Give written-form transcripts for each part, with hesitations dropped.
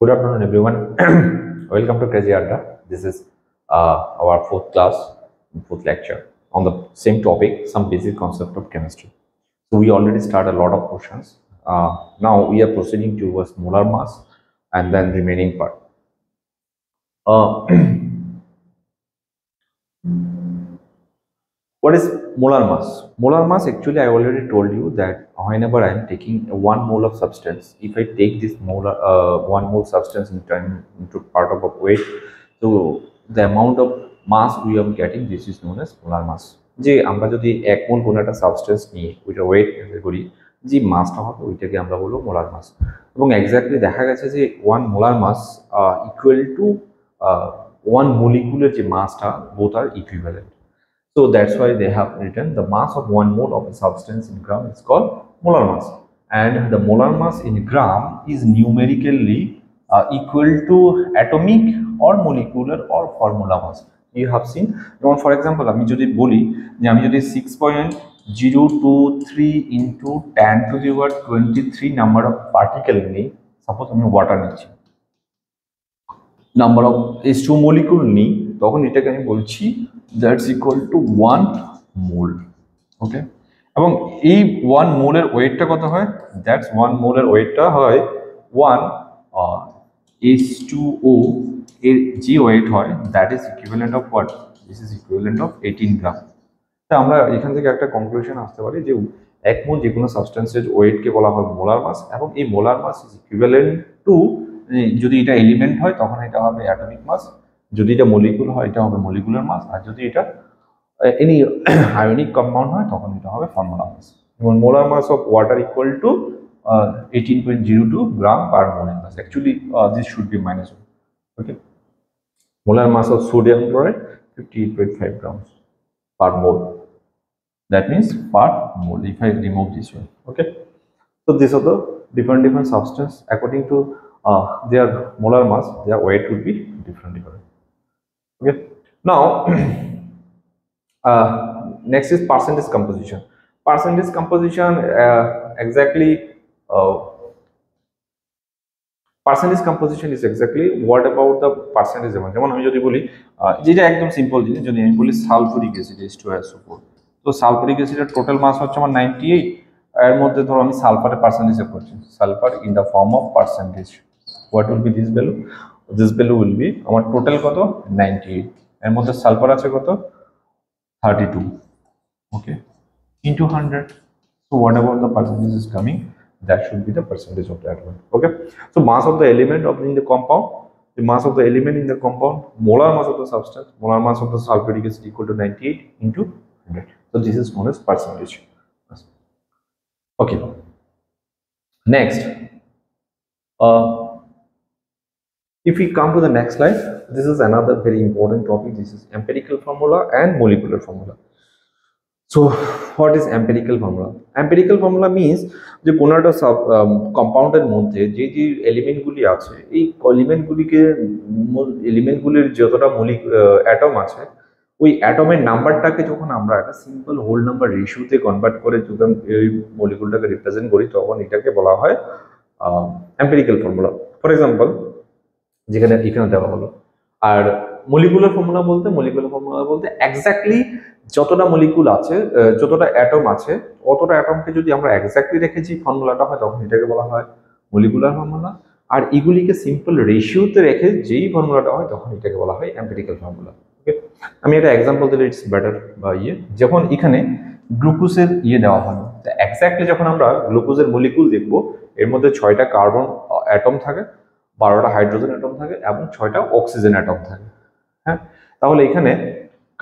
Good afternoon everyone. Welcome to Crazy Science. This is our fourth class, fourth lecture on the same topic, some basic concept of chemistry. So we already started a lot of portions. Now we are proceeding towards molar mass and then remaining part. What is molar mass? Molar mass, actually I already told you that whenever I am taking 1 mole of substance, if I take this molar 1 mole substance and turn into part of a weight, so the amount of mass we are getting, this is known as molar mass. Je amra jodi 1 mole kono ekta substance niye oita weight kori, je mass ta hobe oitake amra bolo molar mass. Ebong exactly dekha geche je 1 molar mass equal to 1 molecular je mass ta, both are equivalent. So that's why they have written the mass of 1 mole of a substance in gram is called molar mass, and the molar mass in gram is numerically equal to atomic or molecular or formula mass. You have seen, for example, I jodi boli je ami jodi 6.023 into 10 to the power 23 number of particle ni, suppose ami water nichi, number of H2 molecule ni, তখন এটাকে আমি বলছি that's equal to 1 mole okay, এবং এই 1 মোলের ওয়েটটা কত হয়, that's 1 মোলের ওয়েটটা হয় 1 H2O এর যে ওয়েট হয় that is equivalent of what, this is equivalent of 18 gram. তো আমরা এখান থেকে একটা কনক্লুশন আসতে পারি যে 1 মোল যে কোনো সাবস্ট্যান্সের ওয়েটকে বলা হয় মোলার মাস, এবং এই molar mass is equivalent to, যদি এটা এলিমেন্ট হয় তখন এটা হবে অ্যাটমিক মাস, যদি এটা মলিকুল হয় এটা হবে মলিকুলার মাস, আর যদি এটা এনি আয়নিক কম্পাউন্ড হয় তখন এটা হবে ফর্মুলা মাস। এবং molar mass of water equal equal to 18.02 gram per molar mass. Actually, this should be minus 1. Okay. Molar mass of sodium chloride 58.5 grams per mole. That means per mole. If I remove this one, okay. So these are the different substance according to their molar mass, their weight would be different. Okay. Now, next is percentage composition. Percentage composition what about the percentage amount. যেমন আমি যদি বলি যেটা একদম simple জিনিস, যদি আমি বলি সালফুরিক অ্যাসিড H2SO4, তো সালফুরিক অ্যাসিডের টোটাল মাস হচ্ছে আমার 98, এর মধ্যে ধরো আমি সালফারের পার্সেন্টেজ এ করছি, sulphur in the form of percentage, what will be this value, this value will be আমার টোটাল কত 98, এর মধ্যে সালফার আছে কত 32 okay into 100, so what about the percentage is coming, that should be the percentage of that one okay. So mass of the element of in the compound, the mass of the element in the compound, molar mass of the substance, molar mass of the sulfuric acid equal to 98 into 100, so this is known as percentage okay. Next if we come to the next slide, this is another very important topic. This is empirical formula and molecular formula. So what is empirical formula? Empirical formula means যে কোনো একটা compound এর মধ্যে যে যে element গুলি আছে, এই এলিমেন্ট গুলিকে, এলিমেন্ট গুলির যতটা মৌলিক অ্যাটম আছে ওই অ্যাটমের নাম্বারটাকে যখন আমরা একটা সিম্পল হোল নাম্বার রেশিওতে কনভার্ট করে যখন এই মলিকুলটাকে রিপ্রেজেন্ট করি তখন এটাকে বলা হয় এম্পিরিক্যাল ফর্মুলা। ফর এক্সাম্পল যেখানে এখানে দেওয়া হলো, আর মলিকুলার ফর্মুলা বলতে, মলিকুলার ফর্মুলা বলতে এক্স্যাক্টলি যতটা মলিকুল আছে, যতটা অ্যাটম আছে অতটা অ্যাটমকে যদি আমরা এক্স্যাক্টলি রেখেছি ফর্মুলাটা হয় তখন এটাকে বলা হয় মলিকুলার ফর্মুলা, আর এগুলিকে সিম্পল রেশিওতে রেখে যেই ফর্মুলাটা হয় তখন এটাকে বলা হয় এম্পিরিক্যাল ফর্মুলা ওকে। আমি একটা এক্সাম্পল দিলে ইটস বেটার, বা ইয়ে যখন এখানে গ্লুকোজের ইয়ে দেওয়া হলো, তো এক্স্যাক্টলি যখন আমরা গ্লুকোজের মলিকুল দেখব এর মধ্যে 6টা কার্বন অ্যাটম থাকে, 12টা হাইড্রোজেন অ্যাটম থাকে এবং 6টা অক্সিজেন অ্যাটম থাকে হ্যাঁ। তাহলে এখানে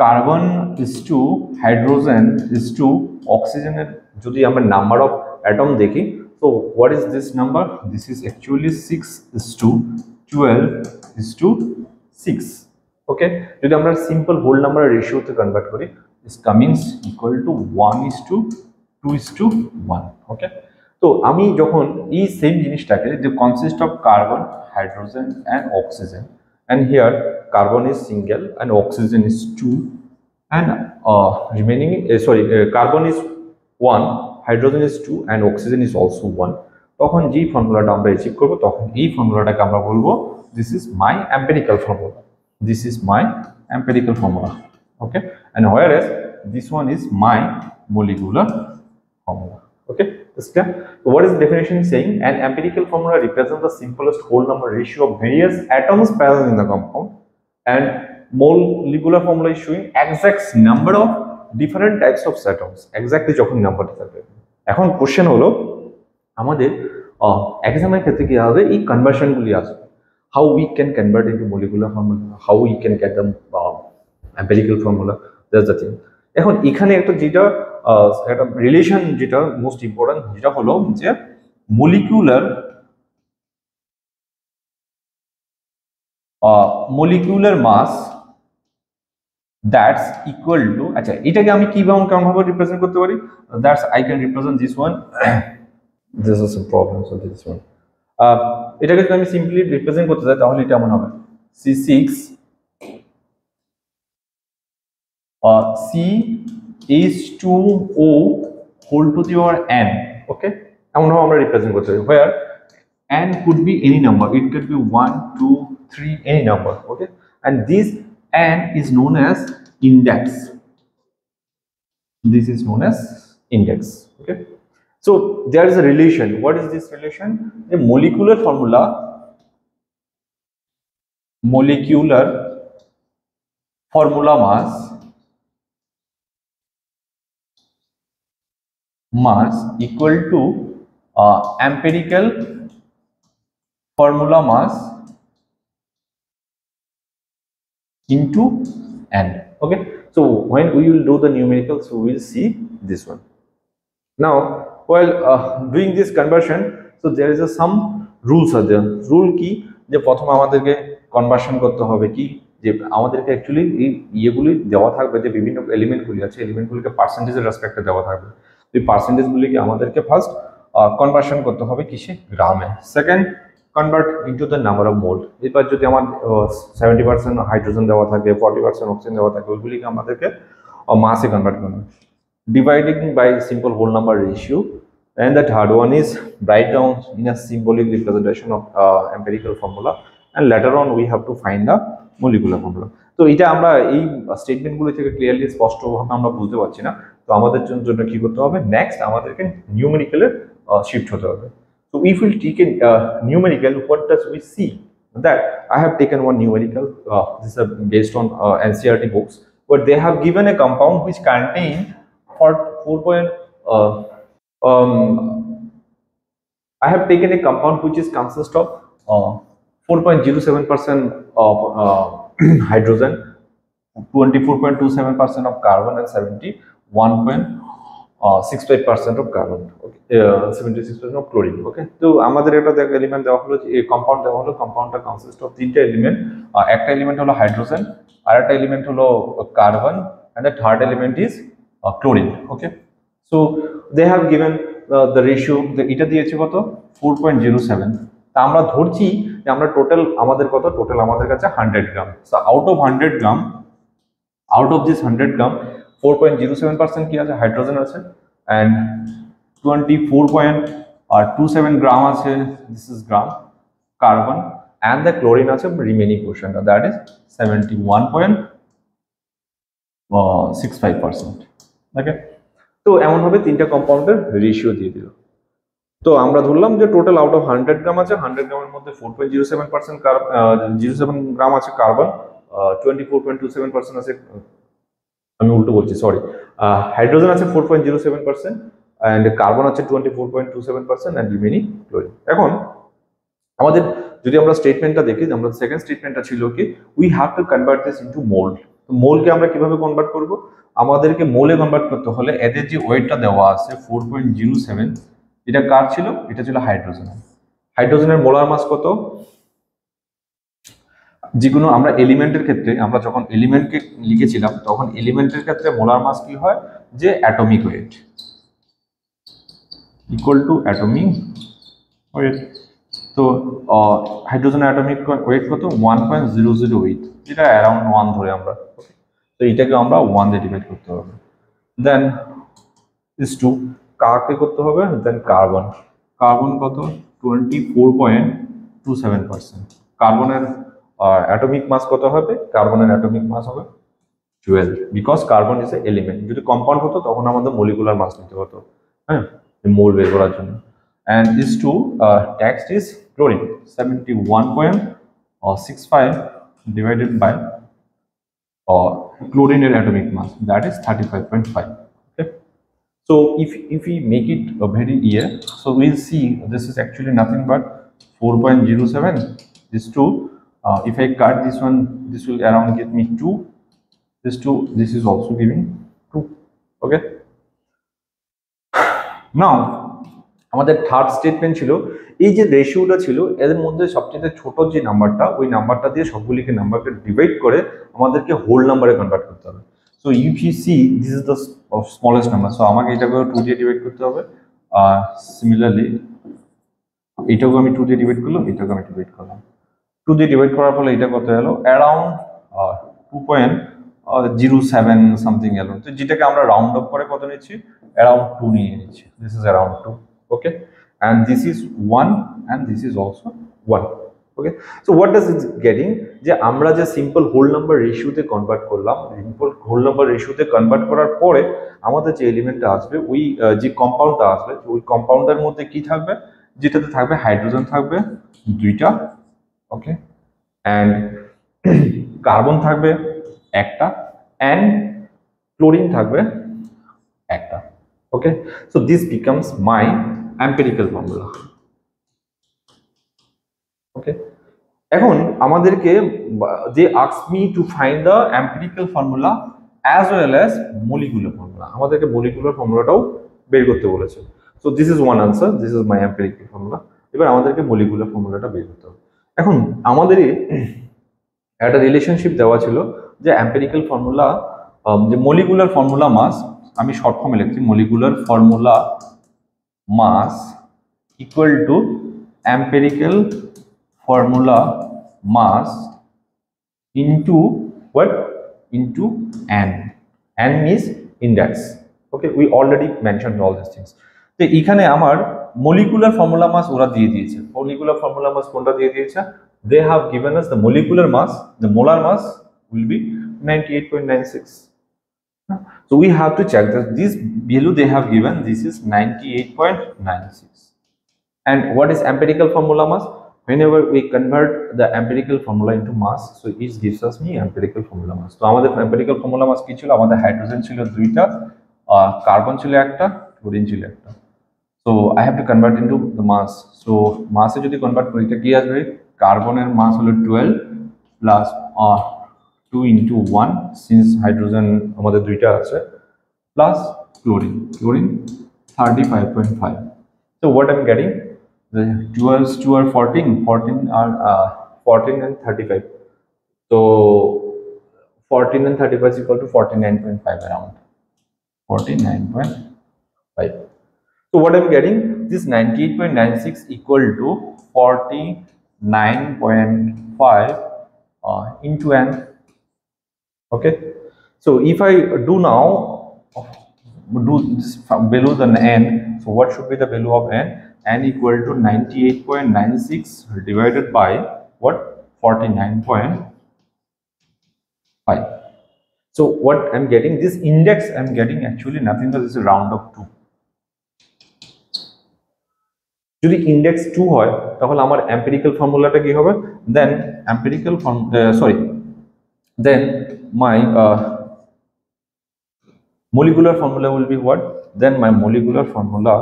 carbon is two hydrogen is two অক্সিজেনের যদি আমরা নাম্বার অফ অ্যাটম দেখি, তো what is this number, this is actually 6:12:6 okay. যদি আমরা সিম্পল হোল নাম্বারের রেশিওতে কনভার্ট করি is coming's equal to 1:2:1 okay. তো আমি যখন এই সেম জিনিসটাকে যে consist of carbon hydrogen and oxygen, and here carbon is single and oxygen is 2 and remaining, sorry carbon is 1, hydrogen is 2 and oxygen is also 1, তখন যে ফর্মুলাটা আমরা অ্যাচিভ করব তখন এই ফর্মুলাটাকে আমরা বলবো this is my empirical formula, this is my empirical formula, okay. And whereas this one is my molecular formula, okay, that's clear. So what is the definition saying? An empirical formula represents the simplest whole number ratio of various atoms present in the compound, and molecular formula is showing exact number of different types of atoms, exactly যখন নাম্বারটা থাকবে। এখন question হলো আমাদের এক্সামের ক্ষেত্রে কি হবে এই কনভার্শন গুলি আসবে, how we can convert into molecular formula, how we can get them empirical formula, that's the thing. এখন এখানে একটা যেটা একটা রিলেশন যেটা মোস্ট ইম্পর্টেন্ট যেটা হলো যে molecular mass that's equal to, আচ্ছা এটাকে আমি কিভাবে কেমনভাবে রিপ্রেজেন্ট করতে পারি, that's I can represent this one, this is a problem, so this one এটাকে যদি আমি সিম্পলি রিপ্রেজেন্ট করতে চাই তাহলে এটা এমন হবে C H2O whole to the power n, okay, এমনভাবে আমরা রিপ্রেজেন্ট করতে পারি, where n could be any number, it could be 1, 2, 3 any number, okay, and this n is known as index, this is known as index, okay. So there is a relation. What is this relation? The molecular formula, mass equal to empirical formula mass into n, okay. So when we will do the numericals we will see this one. Now while doing this conversion, so there is a some rules are there. Rule ki je prothome amaderke conversion korte hobe ki যে আমাদেরকে actually এই ইয়েগুলি দেওয়া থাকবে যে বিভিন্ন এলিমেন্টগুলি আছে, এলিমেন্টগুলিকে পার্সেন্টেজের রেসপেক্টে দেওয়া থাকবে, এই পার্সেন্টেজগুলিকে আমাদেরকে ফার্স্ট কনভার্সন করতে হবে কিসে গ্রামে, second convert into the number of mole. এরপর যদি আমার 70% হাইড্রোজেন দেওয়া থাকে, 40% অক্সিজেন দেওয়া থাকে, ওইগুলিকে আমাদেরকে মাসে কনভার্ট করতে হবে, dividing by simple whole number ratio. And the third one is write down in a symbolic representation of empirical formula, and later on we have to find the molecular formula. So এটা আমরা এই স্টেটমেন্টগুলো থেকে clearly স্পষ্টভাবে আমরা বুঝতে পারছি না, তো আমাদের জন্য কি করতে হবে নেক্সট আমাদেরকে নিউমেরিক্যালে শিফট হতে হবে। So if we take a numerical, what does we see? That I have taken one numerical, this is based on NCERT books, but they have given a compound which contain 4.07% of hydrogen, 24.27% of carbon, and 71.65% of carbon, okay, 76% of chlorine, okay. So amader eta the element dewa holo je compound dewa holo, compound ta consist of three element, ekta element holo hydrogen, arekta element holo carbon, and the third element is chlorine, okay. So they have given the ratio, the eta diyeche koto 4.07, তা আমরা ধরছি যে আমরা total আমাদের কত, total আমাদের কাছে 100 gram, so out of 100 gram, out of this 100 gram 4.07% কি আছে হাইড্রোজেন আছে, অ্যান্ড 24.27 গ্রাম আছে, this is gram carbon, and the chlorine আছে রিমেনিং পোর্শনটা, দ্যাট ইজ 71.65%, ওকে। তো এমনভাবে তিনটা কম্পাউন্ডের রেশিও দিয়ে দিল। তো আমরা ধরলাম যে টোটাল আউট অফ 100 গ্রাম আছে, 100 গ্রামের মধ্যে 4.07% 07 গ্রাম আছে কার্বন, 24.27% আছে, আমি উল্টো বলছি সরি, হাইড্রোজেন আছে 4.07%, অ্যান্ড কার্বন আছে 24.27%, অ্যান্ড রিমেনিং ক্লোরিন। এখন আমাদের যদি আমরা স্টেটমেন্টটা দেখি, আমরা সেকেন্ড স্টেটমেন্টটা ছিল কি we have to convert this into mole. তো মোলকে আমরা কিভাবে কনভার্ট করব, আমাদেরকে মোলে কনভার্ট করতে হলে এদের যে ওয়েটটা দেওয়া আছে 4.07, এটা কার ছিল, এটা ছিল হাইড্রোজেন। হাইড্রোজেনের মোলার মাস কত, যে কোনো আমরা এলিমেন্টের ক্ষেত্রে আমরা যখন এলিমেন্টকে লিখেছিলাম তখন এলিমেন্টের ক্ষেত্রে মোলার মাস কি হয় যে atomic weight equal to atomic weight. তো হাইড্রোজেনের অ্যাটমিক ওয়েট কত 1.008, যেটা অ্যারাউন্ড 1 ধরে আমরা, তো এটাকে আমরা 1 দিয়ে ডিভাইড করতে হবে। দেন ইজ টু কাকে করতে হবে, দেন কার্বন, কার্বন কত 24.27%। কার্বনের অ্যাটমিক মাস কত হবে? কার্বনের অ্যাটমিক মাস হবে 12, because carbon is a element. যদি কম্পাউন্ড হতো তখন আমাদের মলিকুলার মাস নিতে হতো, হ্যাঁ, মোল বের করার জন্য। And is to text is chlorine 71.65 divided by ক্লোরিনের atomic mass, that is 35.5. So if we make it very clear, so we'll see this is actually nothing but 4.07. This two, if I cut this one, this will around get me 2. This 2, this is also giving 2. Okay. Now, our third statement chilo. This ratio da chilo. As a modhe sabchete choto je number ta, oi number ta diye sabguli ke number ke divide kore, amader ke whole number e convert korte hobe. So if you see, this is the smallest number. So আমাকে এটাকে 2 দিয়ে divide করতে হবে। Similarly, এটাকে আমি 2 দিয়ে divide করলাম, এটাকে আমি ডিভাইড করলাম। 2 দিয়ে ডিভাইড করার ফলে এটা কত হলো? Around 2.07 something হলো। তো যেটাকে আমরা রাউন্ড আপ করে কত নিয়েছি? Around 2 নিয়ে নিয়েছি। This is around 2. Okay, and this is 1, and this is also 1. Okay, so what does it getting? যে আমরা যে সিম্পল হোল নাম্বার রেশিওতে কনভার্ট করলাম, সিম্পল হোল নাম্বার রেশিওতে কনভার্ট করার পরে আমাদের যে এলিমেন্টটা আসবে, ওই যে কম্পাউন্ডটা আসবে, ওই কম্পাউন্ডের মধ্যে কি থাকবে? যেটাতে থাকবে হাইড্রোজেন থাকবে 2টা, ওকে, অ্যান্ড কার্বন থাকবে 1টা, অ্যান্ড ক্লোরিন থাকবে 1টা। Okay, so this becomes my empirical formula. Okay, এখন আমাদেরকে যে ask me to find the empirical formula as well as molecular formula, আমাদেরকে মলিকুলার ফর্মুলাটাও বের করতে বলেছে। So this is one answer, this is my empirical formula. এবার আমাদেরকে মলিকুলার ফর্মুলাটা বের করতে হবে। এখন আমাদের একটা রিলেশনশিপ দেওয়া ছিল যে এম্পিরিক্যাল ফর্মুলা যে মলিকুলার ফর্মুলা মাস, আমি শর্ট ফর্মে লিখছি molecular formula mass equal to empirical formula mass into what? Into n means index. Okay, we already mentioned all these things. তো এখানে আমার molecular formula mass ওরা দিয়ে দিয়েছে, molecular formula mass কোনটা দিয়ে দিয়েছে? They have given us the molecular mass, the molar mass will be 98.96. so we have to check that this value they have given, this is 98.96. and what is empirical formula mass? Whenever we convert the empirical formula into mass, so it gives us me empirical formula mass. So our empirical formula mass ki chilo, our hydrogen chilo 2ta, carbon chilo 1ta, chlorine chilo 1ta. So I have to convert into the mass. So mass se jodi convert kori ta ki asbe? Carbon er mass holo 12 plus 2 into 1, since hydrogen amader 2ta ache, plus chlorine 35.5. So what I'm getting? The 2 are 14 are 14 and 35, so 14 and 35 is equal to 49.5, around 49.5. so what I'm getting, this 98.96 equal to 49.5 into n. okay, so if I do now do this below the n, so what should be the value of n? N equal to 98.96 divided by what? 49.5. So what I'm getting, this index I'm getting actually nothing but this is round of 2. যদি index 2 হয় তাহলে আমার empirical formula টা কি হবে? Then empirical then my molecular formula will be what? Then my molecular formula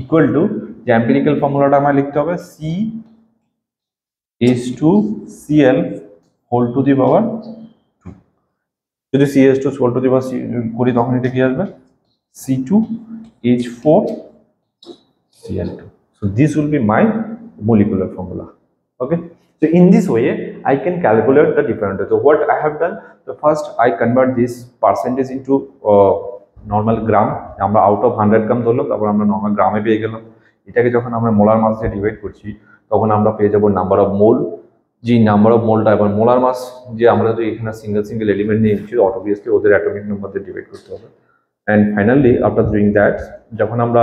equal to the empirical formula টা আমায় লিখতে হবে CH2Cl whole to the power 2. যদি CH2 whole to the power করি তখন এটা কি আসবে? C2H4Cl2. So this will be my molecular formula. Okay, so in this way I can calculate the different. So what I have done, the first I convert this percentage into normal gram, আমরা out of 100 গ্রাম ধরলাম, তারপর আমরা normal গ্রামে পেয়ে গেলাম। এটাকে যখন আমরা মোলার মাস দিয়ে ডিভাইড করছি তখন আমরা পেয়ে যাবো নাম্বার অফ মোল। যে নাম্বার অফ মোলটা এবং মোলার মাস যে আমরা তো এখানে সিঙ্গেল এলিমেন্ট নিয়ে নিচ্ছি, অটোভিয়াসলি ওদের অ্যাটমিক নাম্বার দিয়ে ডিভাইড করতে হবে। And finally, after doing that, যখন আমরা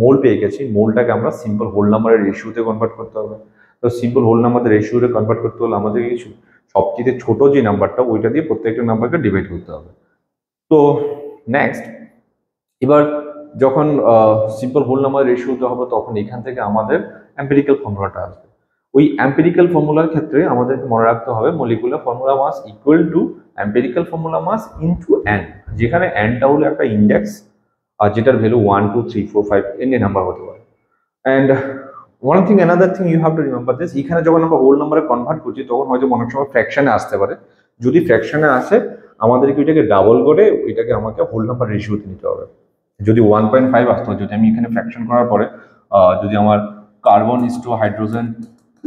মোল পেয়ে গেছি, মোলটাকে আমরা সিম্পল হোল নাম্বারের রেশিওতে কনভার্ট করতে হবে। তো সিম্পল হোল নাম্বারের রেশিওতে কনভার্ট করতে হলে আমাদের কিছু সবচেয়ে ছোট যে নাম্বারটা ওইটা দিয়ে প্রত্যেকটা নাম্বারকে ডিভাইড করতে হবে। তো নেক্সট, এবার যখন সিম্পল হোল নাম্বার রেশিওতে হবে তখন এখান থেকে আমাদের এম্পিরিক্যাল ফর্মুলাটা আসবে। ওই এম্পিরিক্যাল ফর্মুলার ক্ষেত্রে আমাদেরকে মনে রাখতে হবে molecular formula mass equal to empirical formula mass into N, যেখানে এনটা হলো একটা ইন্ডেক্স আর যেটার ভ্যালু 1 2 3 4 5 এন নাম্বার হতে পারে। And one thing another thing you have to remember this, এখানে যখন আমরা হোল নাম্বারে কনভার্ট করছি তখন হয়তো অনেক সময় ফ্র্যাকশানে আসতে পারে। যদি ফ্র্যাকশানে আসে আমাদেরকে ওইটাকে ডাবল করে ওইটাকে আমাকে হোল নাম্বার রেশিওতে নিতে হবে। যদি 1.5 আসতে হয়, যদি আমি এখানে ফ্র্যাকশন করার পরে যদি আমার carbon is to hydrogen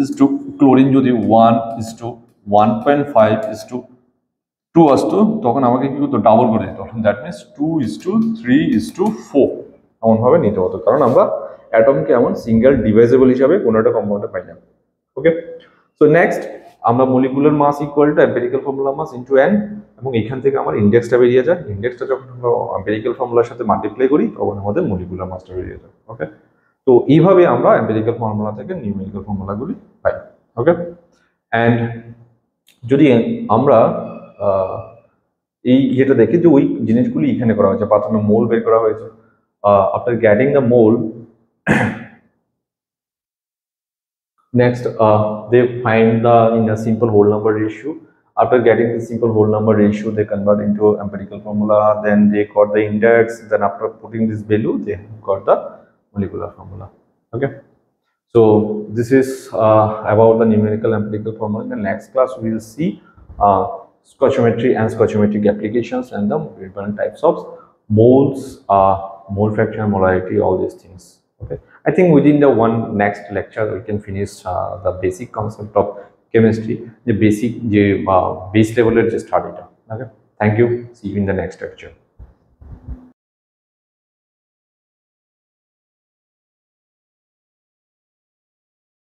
is to chlorine যদি 1:1.5:2 আসতো তখন আমাকে কি করতো, ডাবল করে দিত। দ্যাট মিনস 2:3:4 এমনভাবে নিতে হতো, কারণ আমরা অ্যাটমকে এমন সিঙ্গেল ডিভাইজেবল হিসাবে কোনো একটা কম্পাউন্ডে পাই না। ওকে, সো নেক্সট আমরা molecular mass equal to empirical formula mass into N, এবং এখান থেকে আমার ইন্ডেক্সটা বেরিয়ে যায়। ইন্ডেক্সটা যখন আমরা এম্পিরিক্যাল ফর্মুলার সাথে মাল্টিপ্লাই করি তখন আমাদের মলিকুলার মাসটা বেরিয়ে যায়। ওকে, তো এইভাবে আমরা এম্পিরিক্যাল ফর্মুলা থেকে নিউমেরিক্যাল ফর্মুলাগুলি পাই। ওকে, অ্যান্ড যদি আমরা এই যেটা দেখি যে ওই জিনিসগুলি এখানে করা হয়েছে, প্রথমে মোল বের করা হয়েছে। After getting the mole, next they find the in a simple whole number ratio. After getting the simple whole number ratio they convert into empirical formula, then they got the index, then after putting this value they got the molecular formula. Okay, so this is about the numerical empirical formula. In the next class we will see stoichiometry and stoichiometric applications and the different types of moles, mole fraction, molarity, all these things. Okay, I think within the one next lecture we can finish the basic concept of chemistry, the basic base level at the study. Okay, thank you, see you in the next lecture.